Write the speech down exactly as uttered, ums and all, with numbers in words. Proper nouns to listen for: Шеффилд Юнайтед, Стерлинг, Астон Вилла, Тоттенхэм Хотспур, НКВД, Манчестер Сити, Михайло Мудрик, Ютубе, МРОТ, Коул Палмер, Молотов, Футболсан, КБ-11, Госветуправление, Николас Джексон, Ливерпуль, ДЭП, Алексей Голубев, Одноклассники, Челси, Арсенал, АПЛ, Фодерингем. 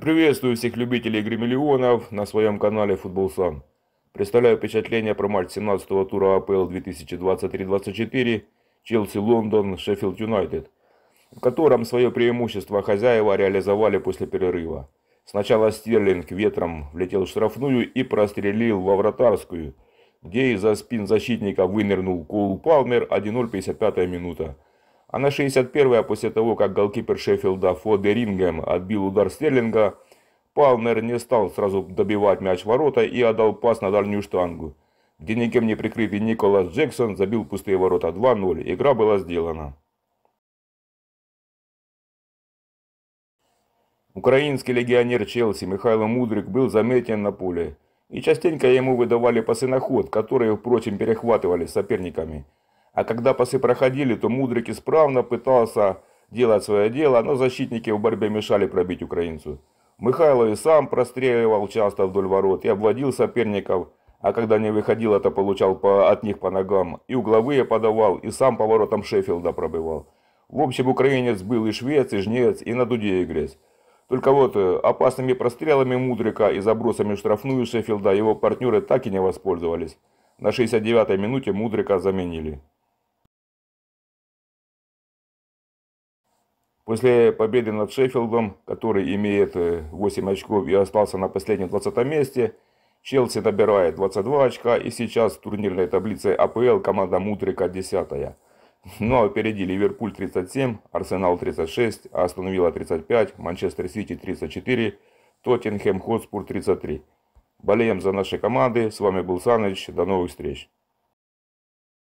Приветствую всех любителей игромиллионов на своем канале Футболсан. Представляю впечатление про матч семнадцатого тура АПЛ две тысячи двадцать три двадцать четыре Челси-Лондон Шеффилд Юнайтед, в котором свое преимущество хозяева реализовали после перерыва. Сначала Стерлинг ветром влетел в штрафную и прострелил во вратарскую, где из-за спин защитника вынырнул Коул Палмер. Один ноль, пятьдесят пятая минута. А на шестьдесят первой, после того, как голкипер Шеффилда Фодерингем отбил удар Стерлинга, Палмер не стал сразу добивать мяч в ворота и отдал пас на дальнюю штангу, где никем не прикрытый Николас Джексон забил пустые ворота. Два ноль. Игра была сделана. Украинский легионер Челси Михайло Мудрик был заметен на поле, и частенько ему выдавали пасы на ход, которые, впрочем, перехватывали соперниками. А когда пасы проходили, то Мудрик исправно пытался делать свое дело, но защитники в борьбе мешали пробить украинцу. Михайло и сам простреливал часто вдоль ворот и обводил соперников, а когда не выходил, то получал по, от них по ногам, и угловые подавал, и сам по воротам Шеффилда пробивал. В общем, украинец был и швец, и жнец, и на дуде игрец. Только вот опасными прострелами Мудрика и забросами в штрафную Шеффилда его партнеры так и не воспользовались. На шестьдесят девятой минуте Мудрика заменили. После победы над Шеффилдом, который имеет восемь очков и остался на последнем двадцатом месте, Челси набирает двадцать два очка, и сейчас в турнирной таблице АПЛ команда Мудрика десятая. Но впереди Ливерпуль тридцать семь, Арсенал тридцать шесть, Астон Вилла тридцать пять, Манчестер Сити тридцать четыре, Тоттенхэм Хотспур тридцать три. Болеем за наши команды. С вами был Саныч. До новых встреч.